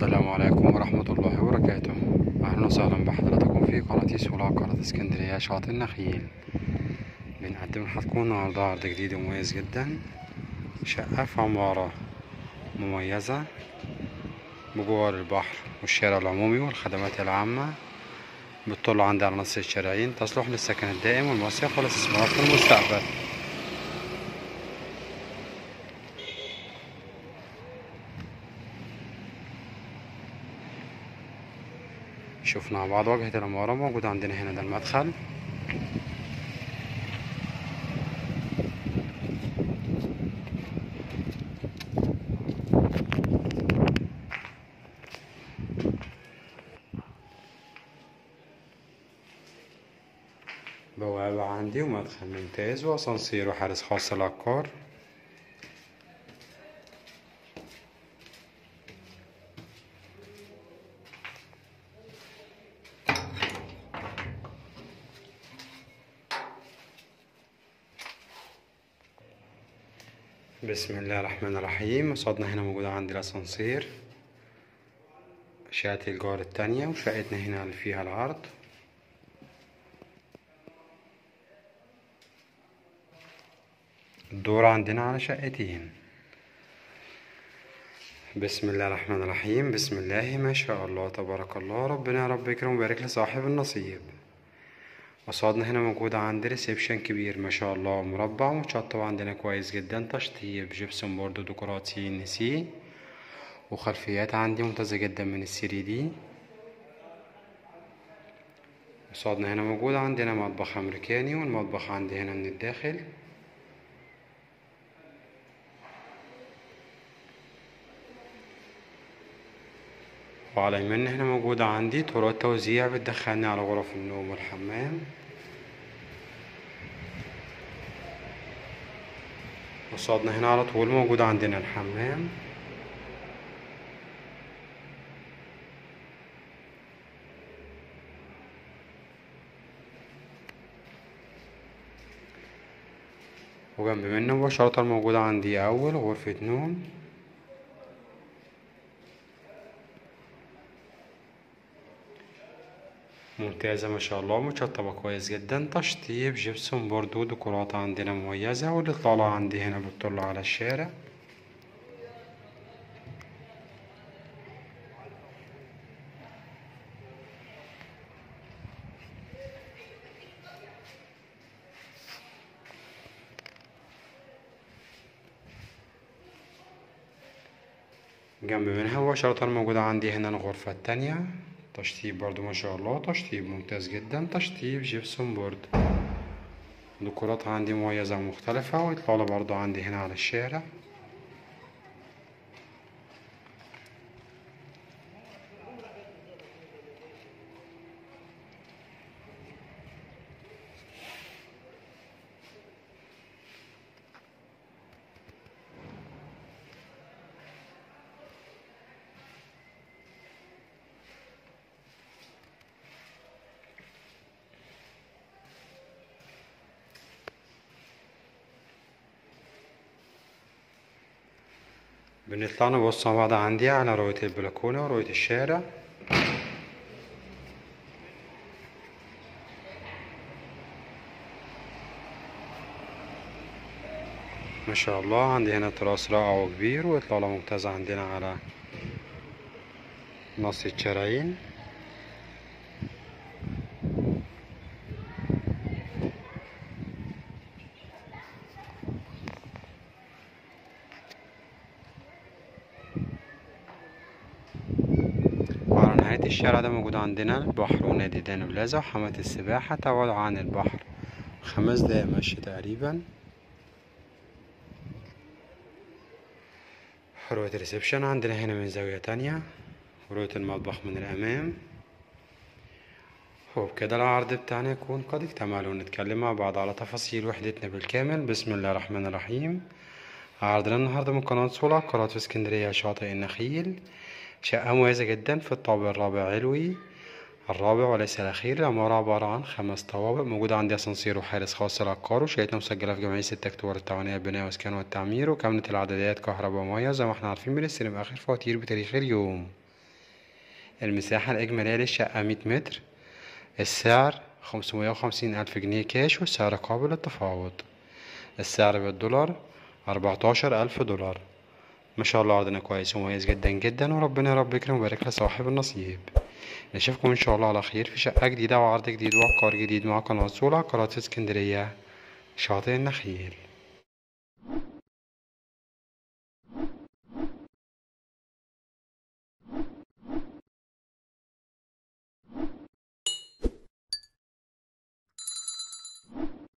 السلام عليكم ورحمة الله وبركاته. أهلا وسهلا بحضراتكم في قناة سولا، قناة اسكندرية شاطئ النخيل. بنقدم لحضراتكم النهاردة عرض جديد ومميز جدا، شقة في عمارة مميزة بجوار البحر والشارع العمومي والخدمات العامة، بتطل عندي على نص الشارعين، تصلح للسكن الدائم والمصيف والاستثمار في المستقبل. شوفنا مع بعض واجهة العمارة، موجود عندنا هنا ده المدخل، بوابة عندي ومدخل ممتاز واسانسير وحارس خاص للعقار. بسم الله الرحمن الرحيم. قصادنا هنا موجودة عندي الأسانسير، شقة الجار التانية، وشقتنا هنا اللي فيها العرض. الدور عندنا على شقتين. بسم الله الرحمن الرحيم. بسم الله ما شاء الله تبارك الله، ربنا يا رب يكرم ويبارك لصاحب النصيب. قصادنا هنا موجود عندي ريسبشن كبير ما شاء الله، مربع متشطب عندنا كويس جدا، تشطيب جبسون بورد وديكوراتي نسي، وخلفيات عندي ممتازة جدا من السيري دي. قصادنا هنا موجود عندنا مطبخ امريكاني، والمطبخ عندي هنا من الداخل. وعلى يمنا هنا موجودة عندي تراب توزيع بتدخلني على غرف النوم والحمام. قصادنا هنا على طول موجود عندنا الحمام. وجنب منه مباشرة موجودة عندي أول غرفة نوم. ممتازة ما شاء الله، متشطبة كويس جدا، تشطيب جبسون بورد وديكورات عندنا مميزة، والإطلالة عندي هنا بتطل على الشارع. جنب منها مباشرة موجودة عندي هنا الغرفة التانية، تشطيب برضو ما شاء الله، تشطيب ممتاز جدا، تشطيب جبسون بورد، ديكورات عندي مميزة ومختلفة، وإطلالة برضو عندي هنا على الشارع. بنطلع نبص مع بعض عندي على رؤية البلكونة ورؤية الشارع. ما شاء الله عندي هنا تراس رائع وكبير، وإطلالة ممتازة عندنا على نص الشارعين. نهاية الشارع ده موجود عندنا البحر ونادي داني بلازا وحمامات السباحة، تبعد عن البحر 5 دقايق مشي تقريبا. رؤية الريسبشن عندنا هنا من زاوية تانية، ورؤية المطبخ من الأمام. وبكده العرض بتاعنا يكون قد اكتمل، ونتكلم مع بعض على تفاصيل وحدتنا بالكامل. بسم الله الرحمن الرحيم. عرضنا النهاردة من قناة سولا، قناة في اسكندرية شاطئ النخيل، شقة مميزة جدا في الطابق الرابع علوي، الرابع وليس الأخير. العمارة عبارة عن 5 طوابق، موجودة عندي أسانسير وحارس خاص للعقار، وشقتنا مسجلة في جمعية 6 أكتوبر التعاونية للبناء والإسكان والتعمير، وكاملة الإعدادات كهرباء ومية زي ما احنا عارفين، بنستلم آخر فواتير بتاريخ اليوم. المساحة الإجمالية للشقة 100 متر، السعر 550,000 جنيه كاش والسعر قابل للتفاوض، السعر بالدولار 14,000 دولار. ما شاء الله عرضنا كويس ومميز جدا جدا، وربنا رب يكرم ويبارك لصاحب النصيب. نشوفكم ان شاء الله على خير في شقة جديدة وعرض جديد وعقار جديد مع قناة صولة، قناة اسكندرية، شاطئ النخيل.